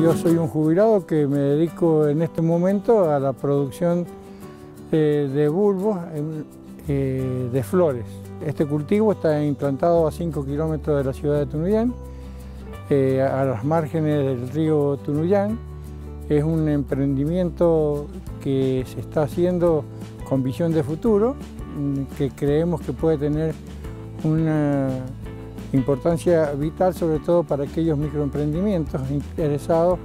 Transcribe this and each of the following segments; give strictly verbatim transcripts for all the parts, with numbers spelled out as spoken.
Yo soy un jubilado que me dedico en este momento a la producción de, de bulbos eh, de flores. Este cultivo está implantado a cinco kilómetros de la ciudad de Tunuyán, eh, a las márgenes del río Tunuyán. Es un emprendimiento que se está haciendo con visión de futuro, que creemos que puede tener una importancia vital, sobre todo para aquellos microemprendimientos interesados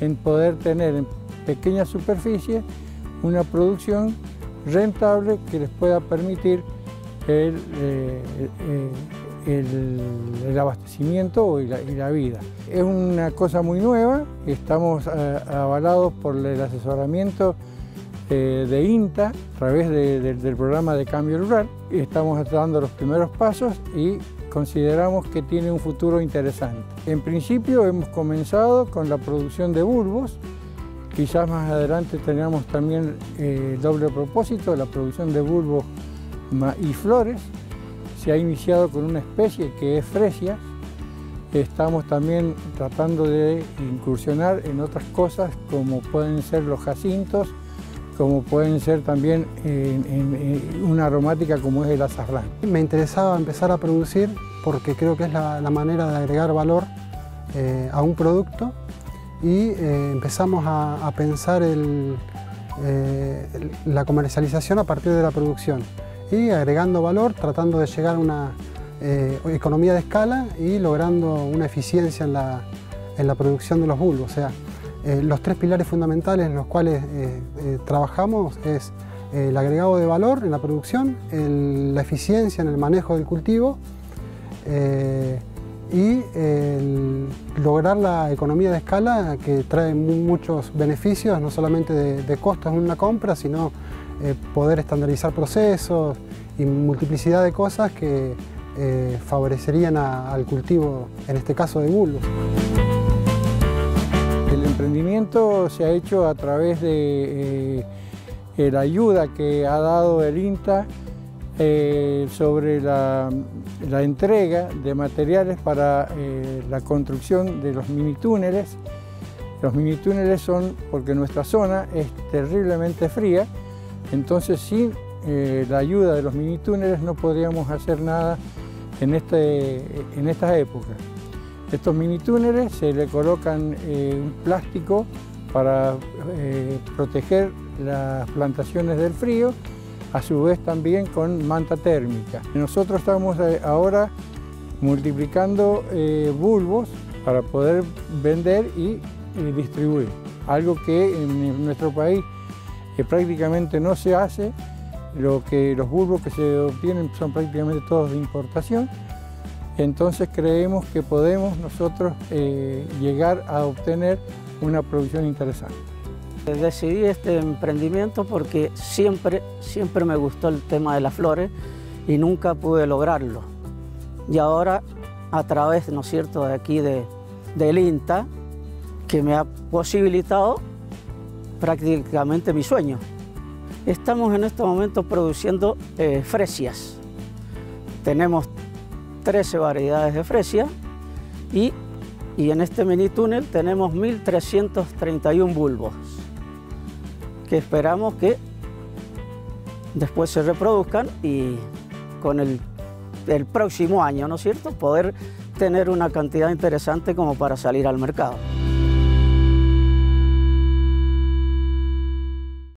en poder tener en pequeñas superficies una producción rentable que les pueda permitir el, eh, el, el, el abastecimiento y la, y la vida. Es una cosa muy nueva, estamos eh, avalados por el asesoramiento eh, de INTA a través de, de, del programa de Cambio Rural. Estamos dando los primeros pasos y consideramos que tiene un futuro interesante. En principio hemos comenzado con la producción de bulbos, quizás más adelante tengamos también eh, doble propósito, la producción de bulbos y flores. Se ha iniciado con una especie que es fresia. Estamos también tratando de incursionar en otras cosas como pueden ser los jacintos, como pueden ser también en, en, en una aromática como es el azafrán. Me interesaba empezar a producir porque creo que es la, la manera de agregar valor eh, a un producto, y eh, empezamos a, a pensar el, eh, la comercialización a partir de la producción y agregando valor, tratando de llegar a una eh, economía de escala y logrando una eficiencia en la, en la producción de los bulbos. O sea, Eh, los tres pilares fundamentales en los cuales eh, eh, trabajamos es eh, el agregado de valor en la producción, el, la eficiencia en el manejo del cultivo eh, y el lograr la economía de escala, que trae muy, muchos beneficios, no solamente de, de costos en una compra, sino eh, poder estandarizar procesos y multiplicidad de cosas que eh, favorecerían a, al cultivo, en este caso de bulbos. El emprendimiento se ha hecho a través de eh, la ayuda que ha dado el INTA eh, sobre la, la entrega de materiales para eh, la construcción de los minitúneles. Los minitúneles son, porque nuestra zona es terriblemente fría, entonces sin eh, la ayuda de los minitúneles no podríamos hacer nada en, este, en estas épocas. Estos mini túneles se le colocan eh, un plástico para eh, proteger las plantaciones del frío, a su vez también con manta térmica. Nosotros estamos ahora multiplicando eh, bulbos para poder vender y eh, distribuir, algo que en nuestro país eh, prácticamente no se hace. Lo que, los bulbos que se obtienen son prácticamente todos de importación. Entonces creemos que podemos nosotros eh, llegar a obtener una producción interesante. Decidí este emprendimiento porque siempre, siempre me gustó el tema de las flores y nunca pude lograrlo. Y ahora, a través, ¿no es cierto?, de aquí de, del INTA, que me ha posibilitado prácticamente mi sueño. Estamos en este momento produciendo eh, fresias. Tenemos trece variedades de fresia y, y en este mini túnel tenemos mil trescientos treinta y uno bulbos que esperamos que después se reproduzcan y con el, el próximo año, ¿no es cierto?, poder tener una cantidad interesante como para salir al mercado.